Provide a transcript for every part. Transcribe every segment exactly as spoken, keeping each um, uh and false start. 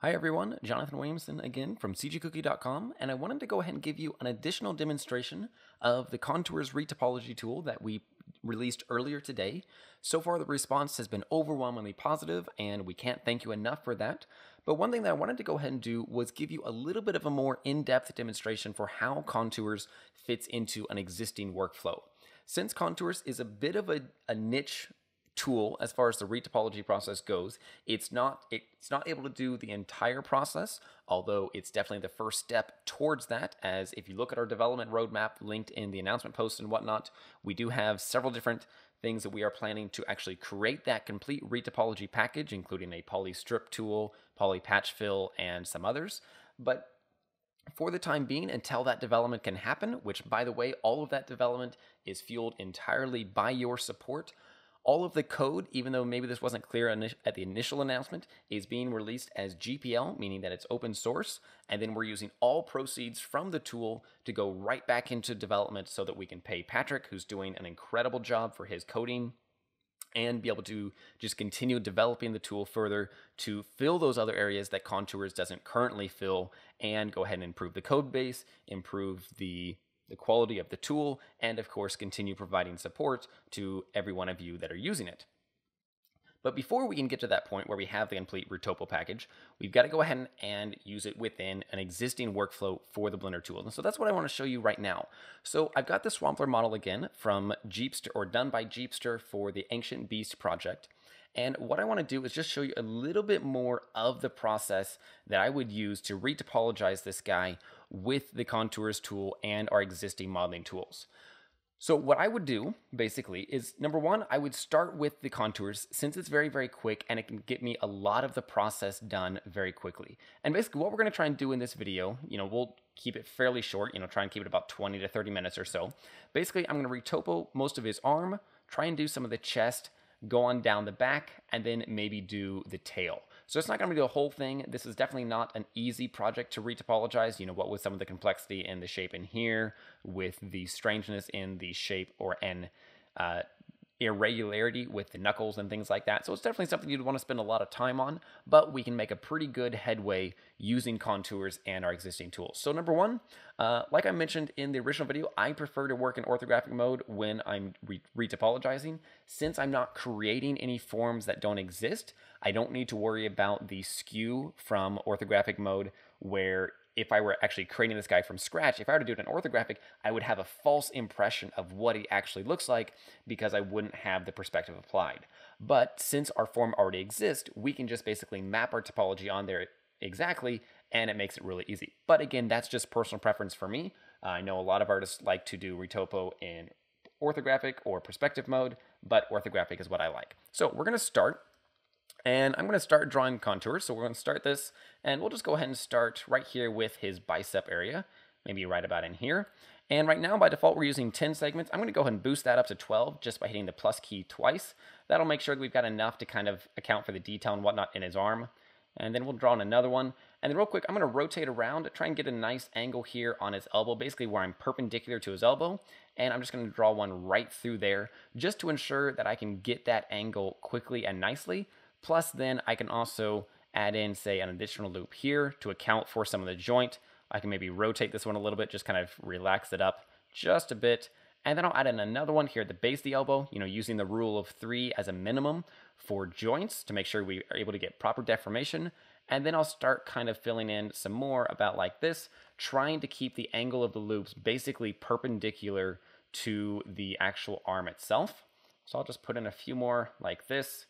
Hi everyone, Jonathan Williamson again from c g cookie dot com, and I wanted to go ahead and give you an additional demonstration of the Contours retopology tool that we released earlier today. So far the response has been overwhelmingly positive, and we can't thank you enough for that. But one thing that I wanted to go ahead and do was give you a little bit of a more in-depth demonstration for how Contours fits into an existing workflow. Since Contours is a bit of a, a niche tool as far as the retopology process goes, it's not it's not able to do the entire process, although it's definitely the first step towards that. As if you look at our development roadmap linked in the announcement post and whatnot, we do have several different things that we are planning to actually create that complete retopology package, including a poly strip tool, poly patch fill, and some others. But for the time being, until that development can happen, which by the way, all of that development is fueled entirely by your support. All of the code, even though maybe this wasn't clear at the initial announcement, is being released as G P L, meaning that it's open source, and then we're using all proceeds from the tool to go right back into development so that we can pay Patrick, who's doing an incredible job for his coding, and be able to just continue developing the tool further to fill those other areas that Contours doesn't currently fill, and go ahead and improve the code base, improve the the quality of the tool, and of course continue providing support to every one of you that are using it. But before we can get to that point where we have the complete retopo package, we've got to go ahead and use it within an existing workflow for the Blender tool. And so that's what I want to show you right now. So I've got the Swampler model again from Jeepster, or done by Jeepster, for the Ancient Beast project. And what I want to do is just show you a little bit more of the process that I would use to retopologize this guy with the Contours tool and our existing modeling tools. So what I would do basically is, number one, I would start with the Contours, since it's very, very quick and it can get me a lot of the process done very quickly. And basically what we're going to try and do in this video, you know, we'll keep it fairly short, you know, try and keep it about twenty to thirty minutes or so. Basically, I'm going to retopo most of his arm, try and do some of the chest, go on down the back, and then maybe do the tail. So it's not going to be the whole thing. This is definitely not an easy project to retopologize. You know, what was some of the complexity in the shape in here, with the strangeness in the shape, or an uh, irregularity with the knuckles and things like that. So it's definitely something you'd want to spend a lot of time on, but we can make a pretty good headway using Contours and our existing tools. So number one, uh, like I mentioned in the original video, I prefer to work in orthographic mode when I'm re retopologizing. Since I'm not creating any forms that don't exist, I don't need to worry about the skew from orthographic mode, where if I were actually creating this guy from scratch, if I were to do it in orthographic, I would have a false impression of what he actually looks like, because I wouldn't have the perspective applied. But since our form already exists, we can just basically map our topology on there exactly, and it makes it really easy. But again, that's just personal preference for me. Uh, I know a lot of artists like to do retopo in orthographic or perspective mode, but orthographic is what I like. So we're gonna start, and I'm going to start drawing contours. So we're going to start this, and we'll just go ahead and start right here with his bicep area, maybe right about in here. And right now, by default, we're using ten segments. I'm going to go ahead and boost that up to twelve just by hitting the plus key twice. That'll make sure that we've got enough to kind of account for the detail and whatnot in his arm. And then we'll draw on another one. And then real quick, I'm going to rotate around, try and get a nice angle here on his elbow, basically where I'm perpendicular to his elbow. And I'm just going to draw one right through there just to ensure that I can get that angle quickly and nicely. Plus, then I can also add in, say, an additional loop here to account for some of the joint. I can maybe rotate this one a little bit, just kind of relax it up just a bit. And then I'll add in another one here at the base of the elbow, you know, using the rule of three as a minimum for joints to make sure we are able to get proper deformation. And then I'll start kind of filling in some more about like this, trying to keep the angle of the loops basically perpendicular to the actual arm itself. So I'll just put in a few more like this.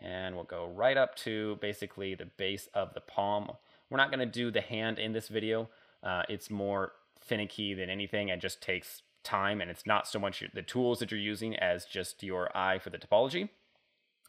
And we'll go right up to basically the base of the palm. We're not going to do the hand in this video. Uh, it's more finicky than anything, and just takes time, and it's not so much the tools that you're using as just your eye for the topology.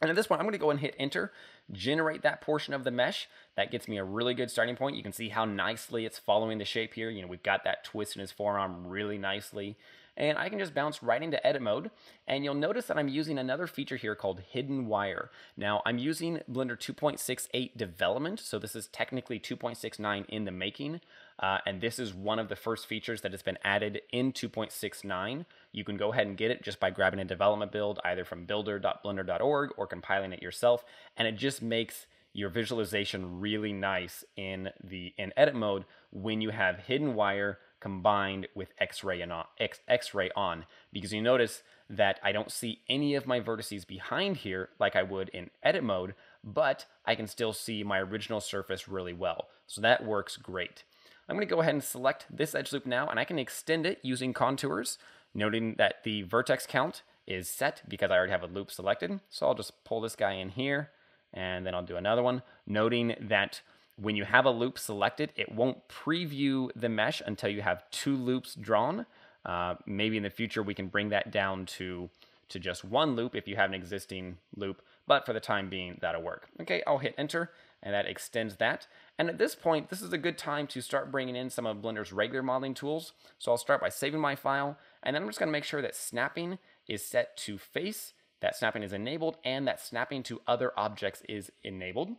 And at this point, I'm going to go and hit enter, generate that portion of the mesh. That gets me a really good starting point. You can see how nicely it's following the shape here. You know, we've got that twist in his forearm really nicely. And I can just bounce right into edit mode, and you'll notice that I'm using another feature here called hidden wire. Now I'm using Blender two point six eight development, so this is technically two point six nine in the making, uh, and this is one of the first features that has been added in two point six nine. You can go ahead and get it just by grabbing a development build either from builder dot blender dot org or compiling it yourself, and it just makes your visualization really nice in the in edit mode when you have hidden wire combined with X-ray and on, X, X-ray on, because you notice that I don't see any of my vertices behind here like I would in edit mode, but I can still see my original surface really well. So that works great. I'm going to go ahead and select this edge loop now, and I can extend it using contours, noting that the vertex count is set because I already have a loop selected. So I'll just pull this guy in here, and then I'll do another one, noting that when you have a loop selected, it won't preview the mesh until you have two loops drawn. Uh, maybe in the future we can bring that down to, to just one loop if you have an existing loop, but for the time being, that'll work. Okay, I'll hit enter, and that extends that. And at this point, this is a good time to start bringing in some of Blender's regular modeling tools. So I'll start by saving my file, and then I'm just gonna make sure that snapping is set to face, that snapping is enabled, and that snapping to other objects is enabled.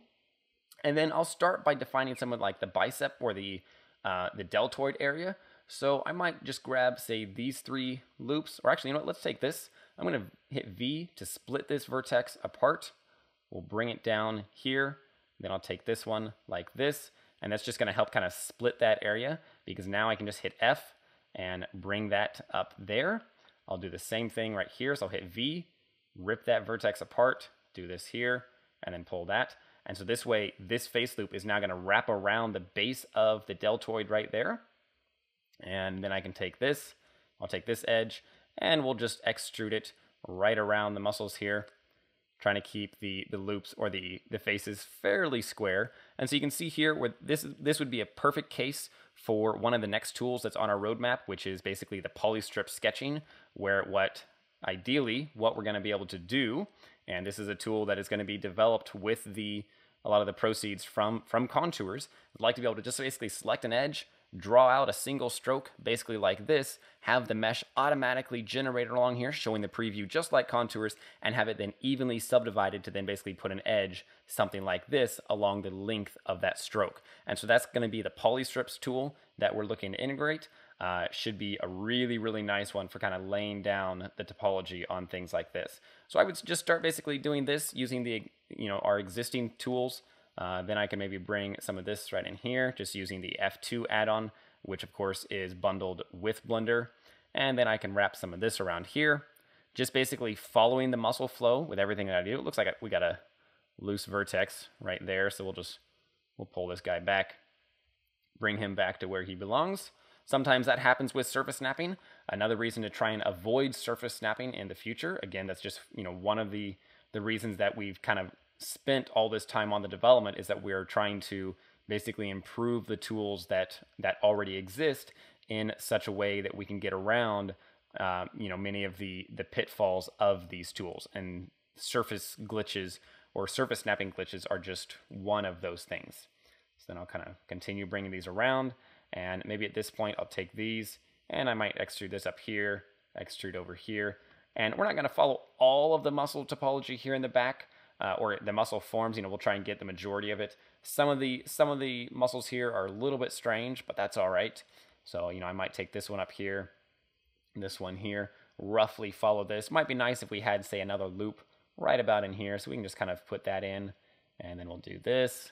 And then I'll start by defining something like the bicep or the, uh, the deltoid area. So I might just grab, say, these three loops, or actually, you know what, let's take this. I'm gonna hit V to split this vertex apart. We'll bring it down here. Then I'll take this one like this, and that's just gonna help kind of split that area, because now I can just hit F and bring that up there. I'll do the same thing right here. So I'll hit V, rip that vertex apart, do this here, and then pull that. And so this way, this face loop is now going to wrap around the base of the deltoid right there. And then I can take this, I'll take this edge, and we'll just extrude it right around the muscles here, trying to keep the, the loops or the, the faces fairly square. And so you can see here where this, this would be a perfect case for one of the next tools that's on our roadmap, which is basically the polystrip sketching, where what ideally what we're going to be able to do, and this is a tool that is going to be developed with the a lot of the proceeds from, from Contours. I'd like to be able to just basically select an edge, draw out a single stroke, basically like this, have the mesh automatically generated along here, showing the preview just like Contours, and have it then evenly subdivided to then basically put an edge, something like this, along the length of that stroke. And so that's going to be the Polystrips tool that we're looking to integrate. Uh, should be a really, really nice one for kind of laying down the topology on things like this. So I would just start basically doing this using the, you know, our existing tools. Uh, then I can maybe bring some of this right in here, just using the F two add-on, which of course is bundled with Blender. And then I can wrap some of this around here, just basically following the muscle flow with everything that I do. It looks like we got a loose vertex right there. So we'll just, we'll pull this guy back, bring him back to where he belongs. Sometimes that happens with surface snapping. Another reason to try and avoid surface snapping in the future. Again, that's just, you know, one of the, the reasons that we've kind of spent all this time on the development, is that we're trying to basically improve the tools that, that already exist in such a way that we can get around, uh, you know, many of the, the pitfalls of these tools. And surface glitches or surface snapping glitches are just one of those things. So then I'll kind of continue bringing these around. And maybe at this point, I'll take these, and I might extrude this up here, extrude over here. And we're not going to follow all of the muscle topology here in the back, uh, or the muscle forms. You know, we'll try and get the majority of it. Some of the some of the muscles here are a little bit strange, but that's all right. So, you know, I might take this one up here, this one here, roughly follow this. Might be nice if we had, say, another loop right about in here. So we can just kind of put that in, and then we'll do this.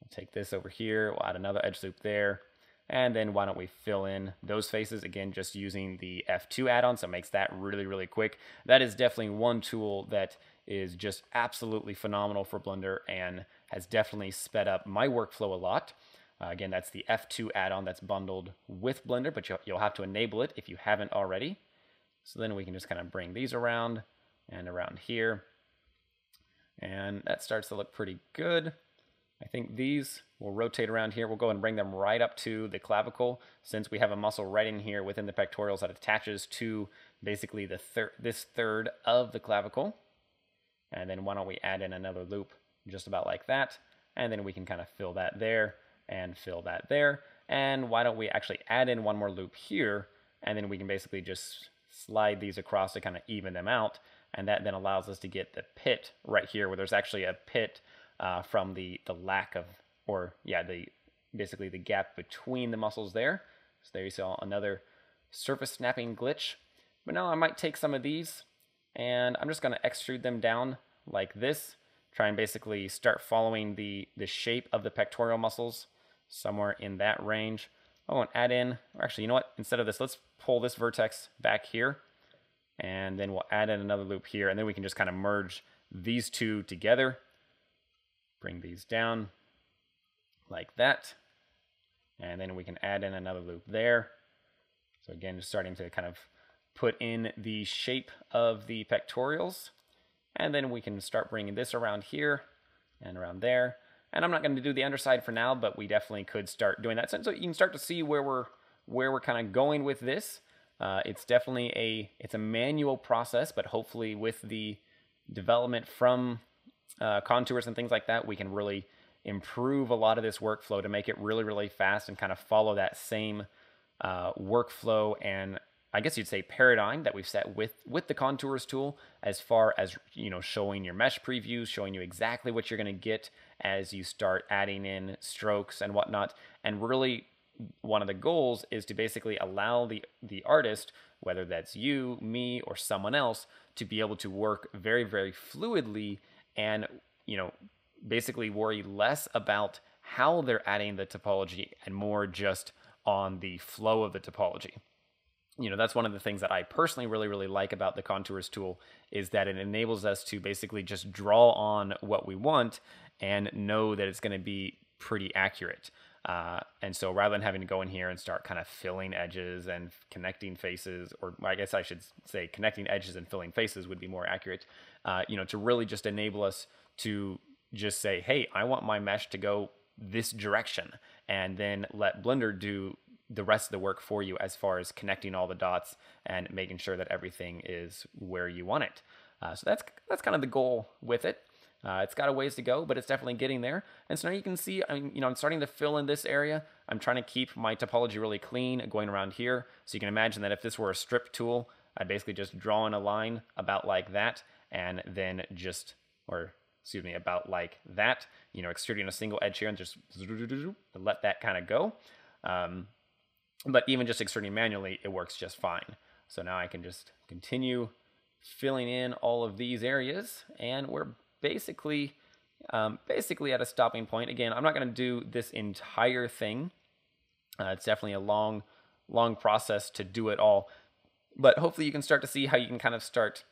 We'll take this over here. We'll add another edge loop there. And then why don't we fill in those faces, again, just using the F two add-on, so it makes that really, really quick. That is definitely one tool that is just absolutely phenomenal for Blender and has definitely sped up my workflow a lot. Uh, again, that's the F two add-on that's bundled with Blender, but you'll, you'll have to enable it if you haven't already. So then we can just kind of bring these around and around here. And that starts to look pretty good. I think these will rotate around here. We'll go and bring them right up to the clavicle, since we have a muscle right in here within the pectorals that attaches to basically the thir this third of the clavicle. And then why don't we add in another loop just about like that. And then we can kind of fill that there and fill that there. And why don't we actually add in one more loop here. And then we can basically just slide these across to kind of even them out. And that then allows us to get the pit right here, where there's actually a pit Uh, from the the lack of, or yeah, the basically the gap between the muscles there. So there you saw another surface snapping glitch. But now I might take some of these, and I'm just going to extrude them down like this, try and basically start following the, the shape of the pectoral muscles somewhere in that range. Oh, and add in, actually, you know what? Instead of this, let's pull this vertex back here, and then we'll add in another loop here, and then we can just kind of merge these two together. Bring these down like that, and then we can add in another loop there. So again, just starting to kind of put in the shape of the pectorals, and then we can start bringing this around here and around there. And I'm not going to do the underside for now, but we definitely could start doing that. So you can start to see where we're where we're kind of going with this. Uh, it's definitely a it's a manual process, but hopefully with the development from uh, Contours and things like that, we can really improve a lot of this workflow to make it really, really fast and kind of follow that same uh, workflow and I guess you'd say paradigm that we've set with, with the Contours tool as far as, you know, showing your mesh previews, showing you exactly what you're going to get as you start adding in strokes and whatnot. And really one of the goals is to basically allow the, the artist, whether that's you, me, or someone else, to be able to work very, very fluidly and, you know, basically worry less about how they're adding the topology and more just on the flow of the topology. You know, that's one of the things that I personally really, really like about the Contours tool is that it enables us to basically just draw on what we want and know that it's going to be pretty accurate. Uh, and so rather than having to go in here and start kind of filling edges and connecting faces, or I guess I should say connecting edges and filling faces would be more accurate, uh, you know, to really just enable us to just say, hey, I want my mesh to go this direction, and then let Blender do the rest of the work for you as far as connecting all the dots and making sure that everything is where you want it. Uh, so that's that's kind of the goal with it. Uh, it's got a ways to go, but it's definitely getting there. And so now you can see, I mean, you know, I'm starting to fill in this area. I'm trying to keep my topology really clean going around here. So you can imagine that if this were a strip tool, I'd basically just draw in a line about like that, and then just, or excuse me, about like that, you know, extruding a single edge here and just let that kind of go. Um, But even just extruding manually, it works just fine. So now I can just continue filling in all of these areas, and we're basically, um, basically at a stopping point. Again, I'm not going to do this entire thing. Uh, it's definitely a long, long process to do it all. But hopefully you can start to see how you can kind of start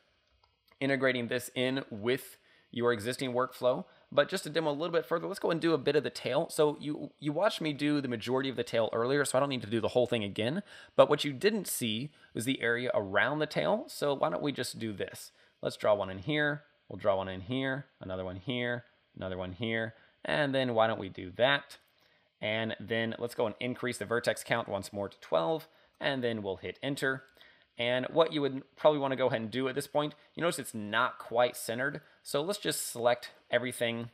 integrating this in with your existing workflow. But just to demo a little bit further, let's go and do a bit of the tail. So you you watched me do the majority of the tail earlier, so I don't need to do the whole thing again. But what you didn't see was the area around the tail, so why don't we just do this? Let's draw one in here, we'll draw one in here, another one here, another one here, and then why don't we do that? And then let's go and increase the vertex count once more to twelve, and then we'll hit enter. And what you would probably want to go ahead and do at this point, you notice it's not quite centered, so let's just select everything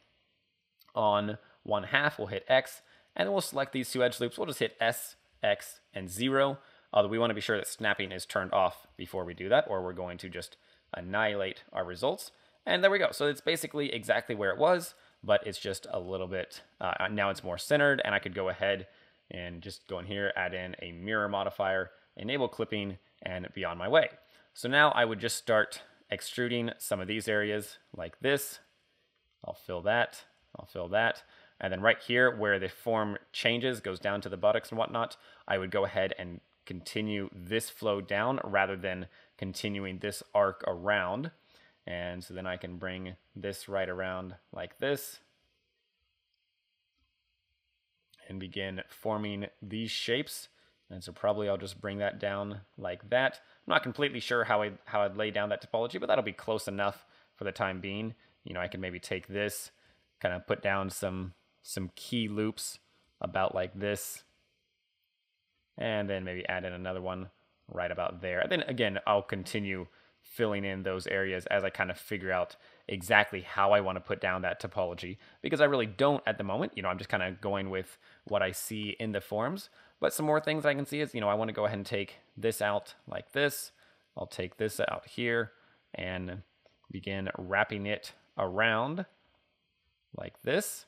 on one half. We'll hit X, and then we'll select these two edge loops. We'll just hit S, X, and zero, although we want to be sure that snapping is turned off before we do that, or we're going to just annihilate our results. And there we go. So it's basically exactly where it was, but it's just a little bit, uh, now it's more centered, and I could go ahead and just go in here, add in a mirror modifier, enable clipping, and be on my way. So now I would just start extruding some of these areas like this. I'll fill that, I'll fill that. And then right here where the form changes, goes down to the buttocks and whatnot, I would go ahead and continue this flow down rather than continuing this arc around. And so then I can bring this right around like this and begin forming these shapes. And so probably I'll just bring that down like that. I'm not completely sure how I how I'd lay down that topology, but that'll be close enough for the time being. You know, I can maybe take this, kind of put down some some key loops about like this, and then maybe add in another one right about there. And then again, I'll continue filling in those areas as I kind of figure out exactly how I want to put down that topology, because I really don't at the moment. You know, I'm just kind of going with what I see in the forms. But some more things I can see is, you know, I want to go ahead and take this out like this. I'll take this out here and begin wrapping it around like this,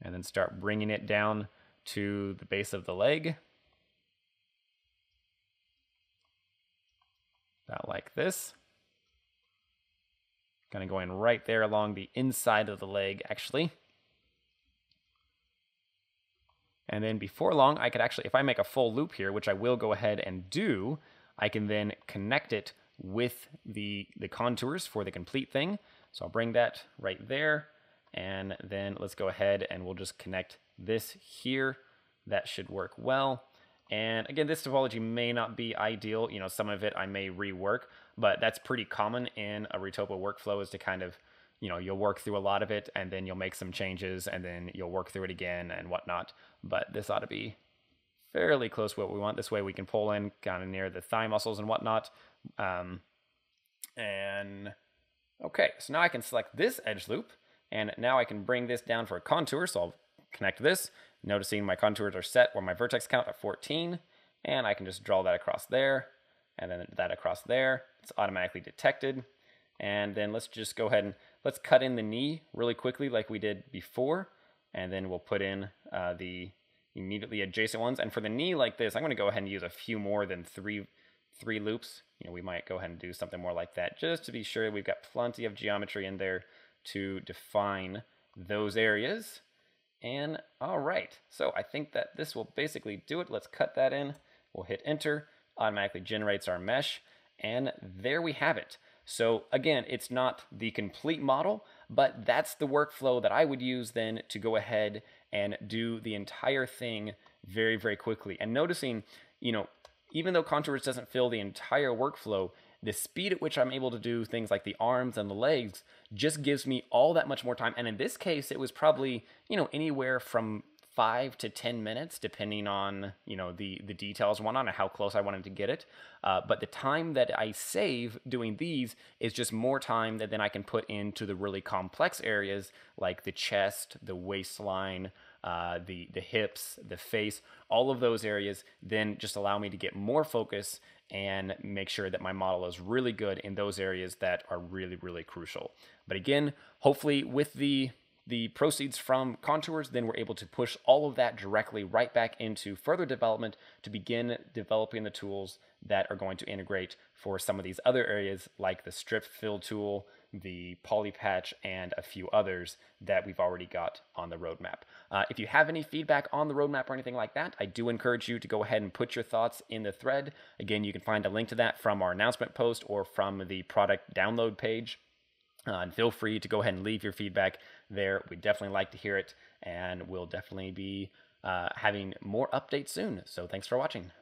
and then start bringing it down to the base of the leg. About like this. Kind of going right there along the inside of the leg, actually. And then before long, I could actually, if I make a full loop here, which I will go ahead and do, I can then connect it with the, the contours for the complete thing. So I'll bring that right there. And then let's go ahead and we'll just connect this here. That should work well. And again, this topology may not be ideal. You know, some of it I may rework, but that's pretty common in a Retopo workflow, is to kind of, you know, you'll work through a lot of it and then you'll make some changes and then you'll work through it again and whatnot. But this ought to be fairly close to what we want. This way we can pull in kind of near the thigh muscles and whatnot. Um, and okay, so now I can select this edge loop and now I can bring this down for a contour. So I'll connect this. Noticing my contours are set where my vertex count at fourteen, and I can just draw that across there, and then that across there. It's automatically detected. And then let's just go ahead and let's cut in the knee really quickly like we did before, and then we'll put in uh, the immediately adjacent ones. And for the knee like this, I'm gonna go ahead and use a few more than three, three loops. You know, we might go ahead and do something more like that just to be sure we've got plenty of geometry in there to define those areas. And all right, so I think that this will basically do it. Let's cut that in. We'll hit enter, automatically generates our mesh, and there we have it. So again, it's not the complete model, but that's the workflow that I would use then to go ahead and do the entire thing very, very quickly. And noticing, you know, even though Contours doesn't fill the entire workflow, the speed at which I'm able to do things like the arms and the legs just gives me all that much more time. And in this case, it was probably, you know, anywhere from five to ten minutes, depending on, you know, the, the details one on how close I wanted to get it. Uh, but the time that I save doing these is just more time that then I can put into the really complex areas like the chest, the waistline, Uh, the, the hips, the face, all of those areas then just allow me to get more focus and make sure that my model is really good in those areas that are really, really crucial. But again, hopefully with the, the proceeds from Contours, then we're able to push all of that directly right back into further development to begin developing the tools that are going to integrate for some of these other areas like the strip fill tool, the poly patch, and a few others that we've already got on the roadmap. Uh, if you have any feedback on the roadmap or anything like that, I do encourage you to go ahead and put your thoughts in the thread. Again, you can find a link to that from our announcement post or from the product download page. Uh, and feel free to go ahead and leave your feedback there. We'd definitely like to hear it, and we'll definitely be uh, having more updates soon. So thanks for watching.